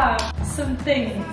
have some things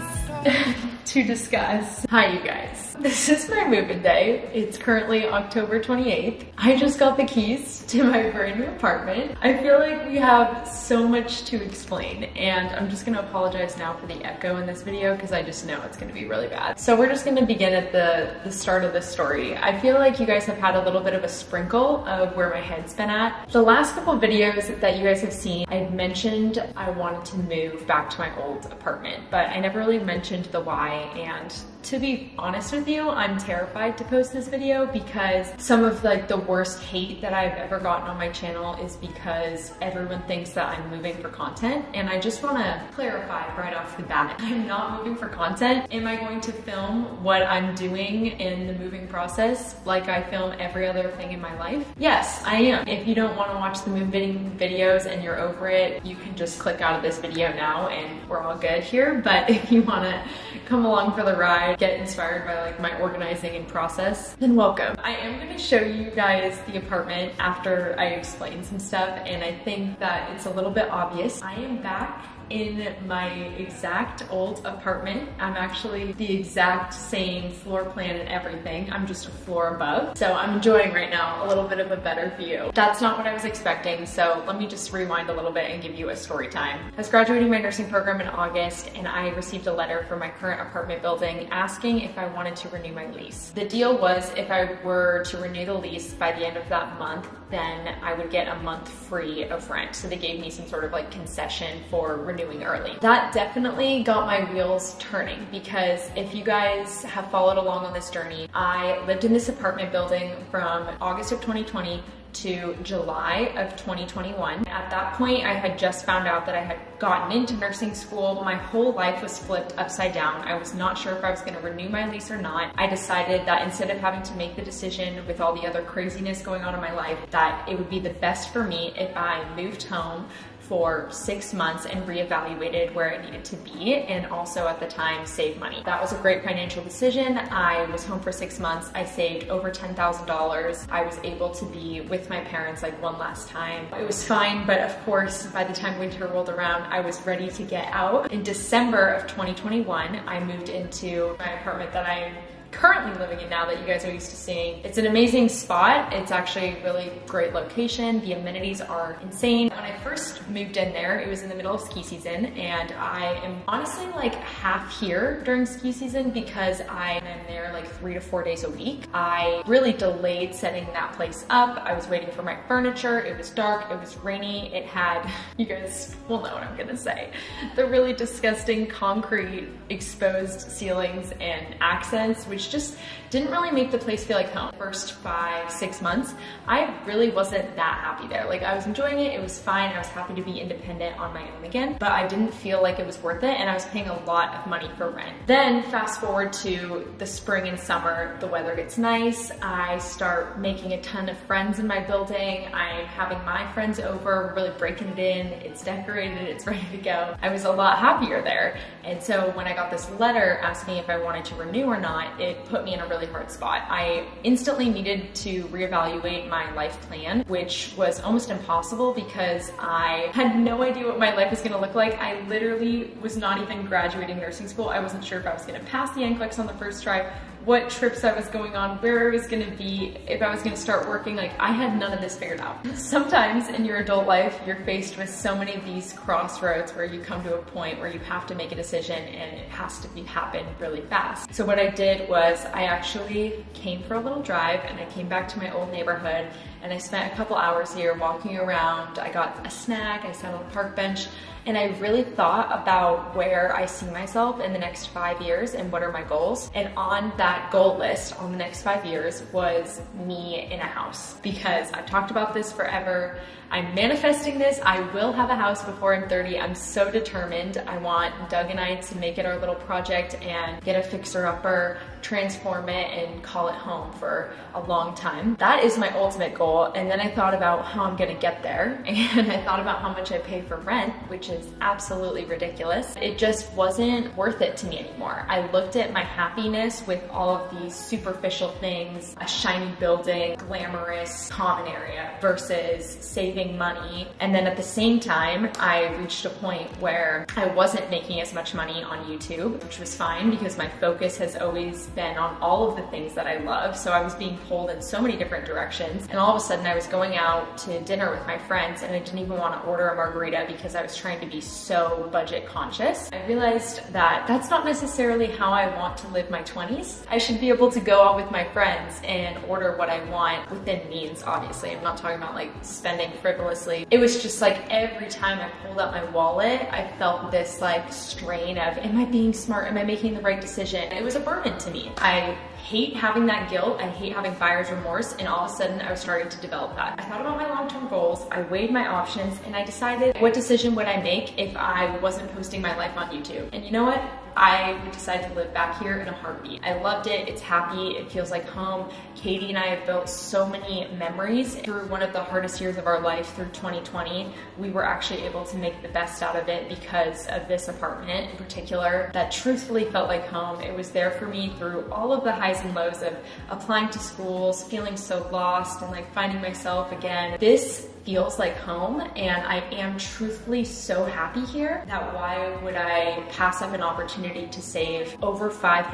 to discuss. Hi you guys. This is my move-in day. It's currently October 28th. I just got the keys to my brand new apartment. I feel like we have so much to explain, and I'm just gonna apologize now for the echo in this video because I just know it's gonna be really bad. So we're just gonna begin at the start of the story. I feel like you guys have had a little bit of a sprinkle of where my head's been at. The last couple videos that you guys have seen, I've mentioned I wanted to move back to my old apartment, but I never really mentioned the why, and to be honest with you, I'm terrified to post this video because some of like the worst hate that I've ever gotten on my channel is because everyone thinks that I'm moving for content, and I just want to clarify right off the bat, I'm not moving for content. Am I going to film what I'm doing in the moving process like I film every other thing in my life? Yes, I am. If you don't want to watch the moving videos and you're over it, you can just click out of this video now and we're all good here. But if you want to come along for the ride, get inspired by like my organizing and process, then welcome. I am going to show you guys the apartment after I explain some stuff, and I think that it's a little bit obvious. I am back in my exact old apartment. I'm actually the exact same floor plan and everything. I'm just a floor above. So I'm enjoying right now a little bit of a better view. That's not what I was expecting, so let me just rewind a little bit and give you a story time. I was graduating my nursing program in August, and I received a letter from my current apartment building asking if I wanted to renew my lease. The deal was if I were to renew the lease by the end of that month, then I would get a month free of rent. So they gave me some sort of like concession for renewing early. That definitely got my wheels turning, because if you guys have followed along on this journey, I lived in this apartment building from August of 2020 to July of 2021. At that point, I had just found out that I had gotten into nursing school. My whole life was flipped upside down. I was not sure if I was gonna renew my lease or not. I decided that instead of having to make the decision with all the other craziness going on in my life, that it would be the best for me if I moved home for 6 months and reevaluated where it needed to be, and also at the time save money. That was a great financial decision. I was home for 6 months. I saved over $10,000. I was able to be with my parents like one last time. It was fine, but of course, by the time winter rolled around, I was ready to get out. In December of 2021, I moved into my apartment that I'm currently living in now that you guys are used to seeing. It's an amazing spot. It's actually a really great location. The amenities are insane. When I first moved in there, it was in the middle of ski season, and I am honestly like half here during ski season because I am there like 3 to 4 days a week. I really delayed setting that place up. I was waiting for my furniture. It was dark, it was rainy. It had, you guys will know what I'm gonna say, the really disgusting concrete exposed ceilings and accents, which just didn't really make the place feel like home. First 5-6 months, I really wasn't that happy there. Like I was enjoying it, it was fine. I was happy to be independent on my own again, but I didn't feel like it was worth it, and I was paying a lot of money for rent. Then fast forward to the spring and summer, the weather gets nice. I start making a ton of friends in my building. I'm having my friends over, really breaking it in. It's decorated, it's ready to go. I was a lot happier there. And so when I got this letter asking if I wanted to renew or not, it put me in a really hard spot. I instantly needed to reevaluate my life plan, which was almost impossible because I had no idea what my life was gonna look like. I literally was not even graduating nursing school. I wasn't sure if I was gonna pass the NCLEX on the first try, what trips I was going on, where I was gonna be, if I was gonna start working. Like I had none of this figured out. Sometimes in your adult life, you're faced with so many of these crossroads where you come to a point where you have to make a decision and it has to happen really fast. So what I did was I actually came for a little drive, and I came back to my old neighborhood, and I spent a couple hours here walking around. I got a snack, I sat on a park bench, and I really thought about where I see myself in the next 5 years and what are my goals. And on that goal list on the next 5 years was me in a house, because I've talked about this forever. I'm manifesting this. I will have a house before I'm 30. I'm so determined. I want Doug and I to make it our little project and get a fixer-upper, transform it, and call it home for a long time. That is my ultimate goal. And then I thought about how I'm gonna get there, and I thought about how much I pay for rent, which is absolutely ridiculous. It just wasn't worth it to me anymore. I looked at my happiness with all of these superficial things, a shiny building, glamorous common area, versus saving saving money. And then at the same time, I reached a point where I wasn't making as much money on YouTube, which was fine because my focus has always been on all of the things that I love. So I was being pulled in so many different directions. And all of a sudden I was going out to dinner with my friends and I didn't even want to order a margarita because I was trying to be so budget conscious. I realized that that's not necessarily how I want to live my 20s. I should be able to go out with my friends and order what I want within means, obviously. I'm not talking about like spending frivolously. It was just like every time I pulled out my wallet, I felt this like strain of, am I being smart? Am I making the right decision? It was a burden to me. I hate having that guilt. I hate having buyer's remorse. And all of a sudden I was starting to develop that. I thought about my long-term goals. I weighed my options and I decided what decision would I make if I wasn't posting my life on YouTube. And you know what? I would decide to live back here in a heartbeat. I loved it, it's happy, it feels like home. Katie and I have built so many memories. Through one of the hardest years of our life, through 2020, we were actually able to make the best out of it because of this apartment in particular that truthfully felt like home. It was there for me through all of the highs and lows of applying to schools, feeling so lost and like finding myself again. This feels like home and I am truthfully so happy here that why would I pass up an opportunity to save over $500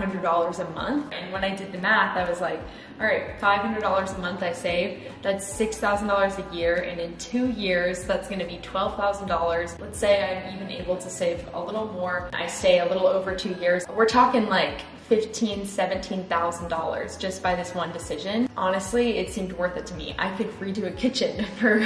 a month? And when I did the math, I was like, all right, $500 a month I save, that's $6,000 a year, and in 2 years, that's gonna be $12,000. Let's say I'm even able to save a little more. I stay a little over 2 years. We're talking like $15,000, $17,000 just by this one decision. Honestly, it seemed worth it to me. I could redo a kitchen for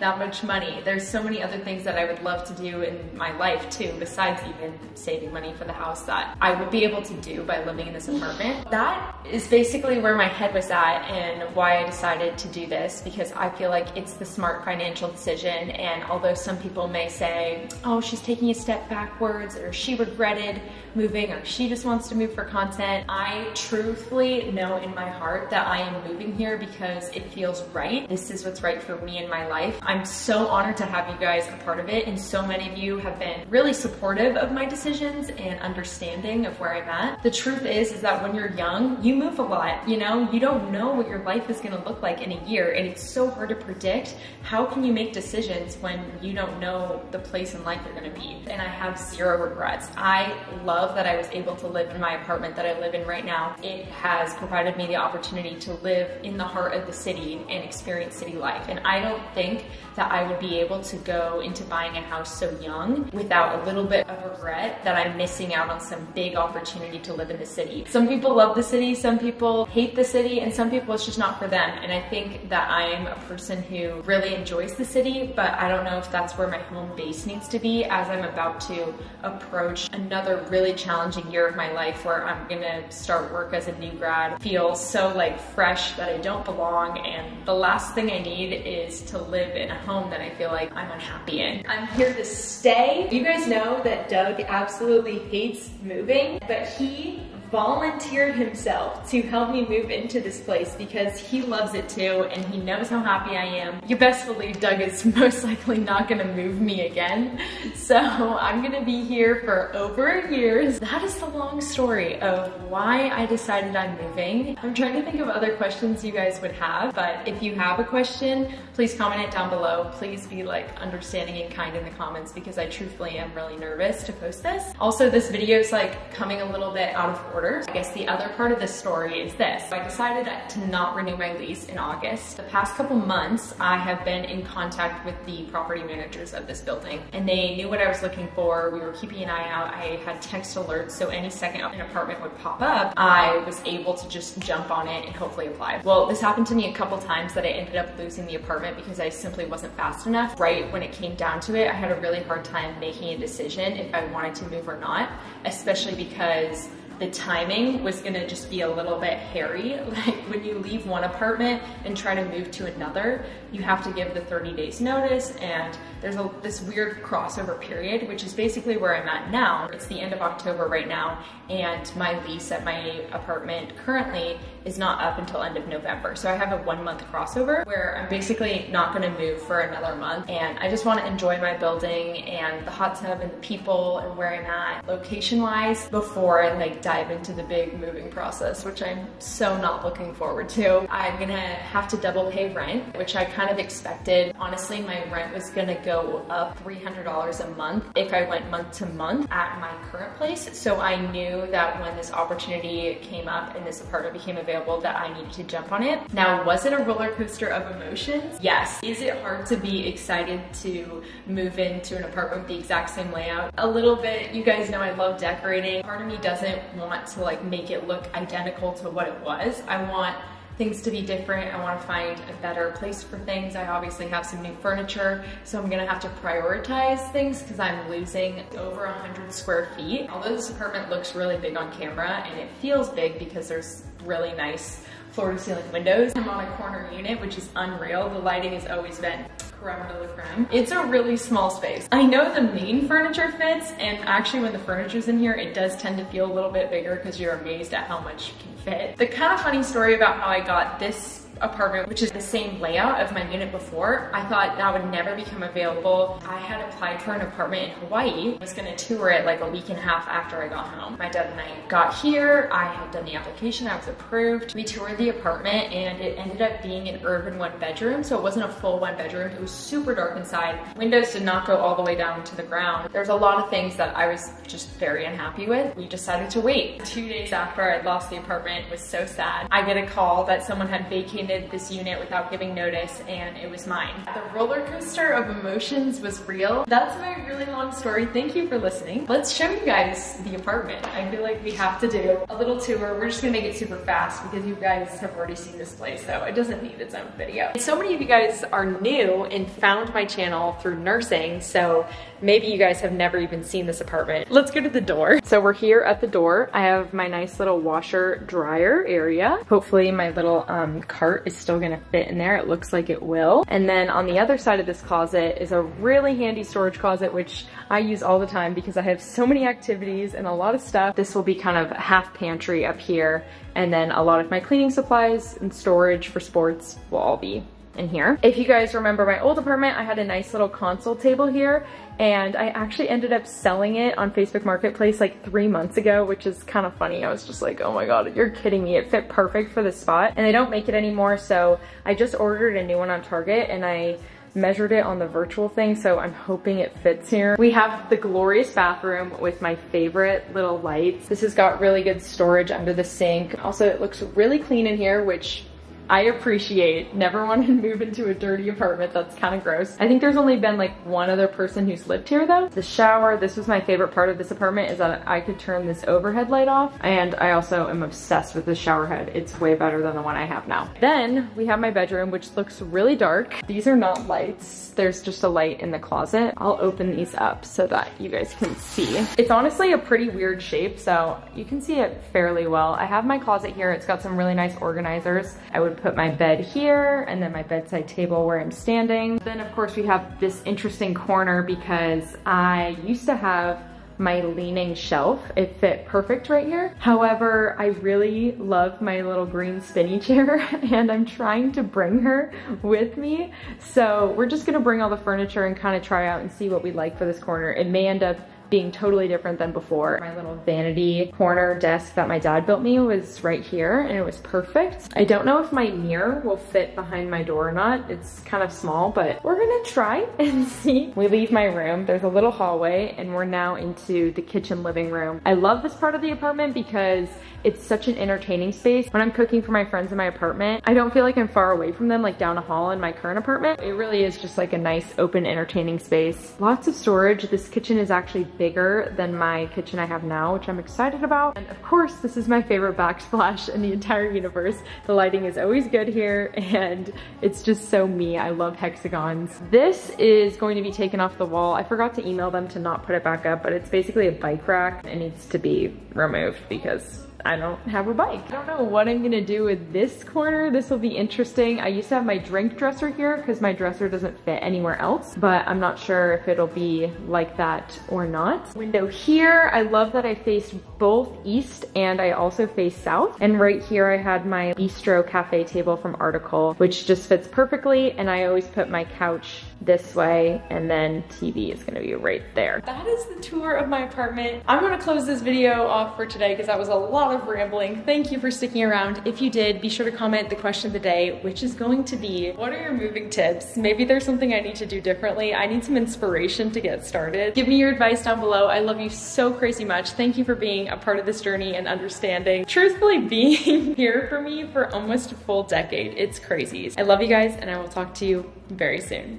that much money. There's so many other things that I would love to do in my life too, besides even saving money for the house that I would be able to do by living in this apartment. That is basically where my head was at and why I decided to do this, because I feel like it's the smart financial decision. And although some people may say, oh, she's taking a step backwards, or she regretted moving, or she just wants to move for content, I truthfully know in my heart that I am moving here because it feels right. This is what's right for me in my life. I'm so honored to have you guys a part of it, and so many of you have been really supportive of my decisions and understanding of where I'm at. The truth is that when you're young, you move a lot, you know? You don't know what your life is gonna look like in a year, and it's so hard to predict. How can you make decisions when you don't know the place in life you're gonna be? And I have zero regrets. I love that I was able to live in my apartment that I live in right now. It has provided me the opportunity to live in the heart of the city and experience city life. And I don't think that I would be able to go into buying a house so young without a little bit of regret that I'm missing out on some big opportunity to live in the city. Some people love the city, some people hate the city, and some people it's just not for them. And I think that I am a person who really enjoys the city, but I don't know if that's where my home base needs to be as I'm about to approach another really challenging year of my life where I'm gonna start work as a new grad, feel so like fresh that I don't belong, and the last thing I need is to live in a home that I feel like I'm unhappy in. I'm here to stay. You guys know that Doug absolutely hates moving, but he volunteered himself to help me move into this place because he loves it too and he knows how happy I am. You best believe Doug is most likely not gonna move me again. So I'm gonna be here for over a year. That is the long story of why I decided I'm moving. I'm trying to think of other questions you guys would have, but if you have a question, please comment it down below. Please be like understanding and kind in the comments because I truthfully am really nervous to post this. Also, this video is like coming a little bit out of order. I guess the other part of this story is this. I decided to not renew my lease in August. The past couple months, I have been in contact with the property managers of this building, and they knew what I was looking for. We were keeping an eye out. I had text alerts, so any second an apartment would pop up, I was able to just jump on it and hopefully apply. Well, this happened to me a couple times that I ended up losing the apartment because I simply wasn't fast enough. Right when it came down to it, I had a really hard time making a decision if I wanted to move or not, especially because the timing was gonna just be a little bit hairy. Like when you leave one apartment and try to move to another, you have to give the 30 days notice, and there's this weird crossover period, which is basically where I'm at now. It's the end of October right now, and my lease at my apartment currently is not up until end of November. So I have a 1 month crossover where I'm basically not gonna move for another month, and I just wanna enjoy my building and the hot tub and the people and where I'm at location-wise before I like dive into the big moving process, which I'm so not looking forward to. I'm gonna have to double pay rent, which I kind of expected. Honestly, my rent was gonna go up $300 a month if I went month to month at my current place. So I knew that when this opportunity came up and this apartment became available that I needed to jump on it. Now, was it a roller coaster of emotions? Yes. Is it hard to be excited to move into an apartment with the exact same layout? A little bit. You guys know I love decorating. Part of me doesn't want to like make it look identical to what it was. I want things to be different. I want to find a better place for things. I obviously have some new furniture, so I'm gonna have to prioritize things because I'm losing over 100 square feet. Although this apartment looks really big on camera and it feels big because there's really nice floor-to-ceiling windows. I'm on a corner unit, which is unreal. The lighting has always been creme de la creme. It's a really small space. I know the main furniture fits, and actually when the furniture's in here, it does tend to feel a little bit bigger because you're amazed at how much you can fit. The kind of funny story about how I got this apartment, which is the same layout of my unit before, I thought that would never become available. I had applied for an apartment in Hawaii. I was gonna tour it like a week and a half after I got home. My dad and I got here, I had done the application, I was approved. We toured the apartment and it ended up being an urban one bedroom, so it wasn't a full one bedroom. It was super dark inside. Windows did not go all the way down to the ground. There's a lot of things that I was just very unhappy with. We decided to wait. 2 days after I'd lost the apartment, it was so sad. I get a call that someone had vacated this unit without giving notice, and it was mine. The roller coaster of emotions was real. That's my really long story. Thank you for listening. Let's show you guys the apartment. I feel like we have to do a little tour. We're just gonna make it super fast because you guys have already seen this place, so it doesn't need its own video. So many of you guys are new and found my channel through nursing, so maybe you guys have never even seen this apartment. Let's go to the door. So we're here at the door. I have my nice little washer dryer area. Hopefully my little cart is still gonna fit in there. It looks like it will. And then on the other side of this closet is a really handy storage closet, which I use all the time because I have so many activities and a lot of stuff. This will be kind of half pantry up here, and then a lot of my cleaning supplies and storage for sports will all be in here. If you guys remember my old apartment, I had a nice little console table here, and I actually ended up selling it on Facebook Marketplace like 3 months ago, which is kind of funny. I was just like, oh my god, you're kidding me. It fit perfect for the spot, and they don't make it anymore, so I just ordered a new one on Target, and I measured it on the virtual thing, so I'm hoping it fits here. We have the glorious bathroom with my favorite little lights. This has got really good storage under the sink. Also, it looks really clean in here, which I appreciate. Never want to move into a dirty apartment. That's kind of gross. I think there's only been like one other person who's lived here though. The shower, this was my favorite part of this apartment, is that I could turn this overhead light off, and I also am obsessed with the shower head. It's way better than the one I have now. Then we have my bedroom, which looks really dark. These are not lights. There's just a light in the closet. I'll open these up so that you guys can see. It's honestly a pretty weird shape, so you can see it fairly well. I have my closet here. It's got some really nice organizers. I would put my bed here, and then my bedside table where I'm standing. Then of course we have this interesting corner because I used to have my leaning shelf. It fit perfect right here. However, I really love my little green spinny chair, and I'm trying to bring her with me. So we're just gonna bring all the furniture and kind of try out and see what we like for this corner. It may end up being totally different than before. My little vanity corner desk that my dad built me was right here, and it was perfect. I don't know if my mirror will fit behind my door or not. It's kind of small, but we're gonna try and see. We leave my room. There's a little hallway, and we're now into the kitchen living room. I love this part of the apartment because it's such an entertaining space. When I'm cooking for my friends in my apartment, I don't feel like I'm far away from them, like down a hall in my current apartment. It really is just like a nice, open, entertaining space. Lots of storage. This kitchen is actually bigger than my kitchen I have now, which I'm excited about. And of course, this is my favorite backsplash in the entire universe. The lighting is always good here, and it's just so me. I love hexagons. This is going to be taken off the wall. I forgot to email them to not put it back up, but it's basically a bike rack. It needs to be removed because I don't have a bike. I don't know what I'm gonna do with this corner. This will be interesting. I used to have my drink dresser here because my dresser doesn't fit anywhere else, but I'm not sure if it'll be like that or not. Window here, I love that I faced both east and I also face south. And right here I had my bistro cafe table from Article, which just fits perfectly, and I always put my couch this way, and then TV is gonna be right there. That is the tour of my apartment. I'm gonna close this video off for today because that was a lot of rambling. Thank you for sticking around. If you did, be sure to comment the question of the day, which is going to be, what are your moving tips? Maybe there's something I need to do differently. I need some inspiration to get started. Give me your advice down below. I love you so crazy much. Thank you for being a part of this journey and understanding, truthfully being here for me for almost a full decade. It's crazy. I love you guys, and I will talk to you very soon.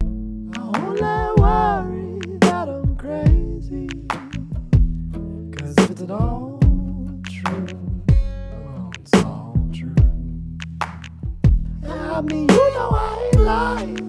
I worry that I'm crazy, 'cause if it's at all true, well, it's all true. I mean, you know I ain't lying.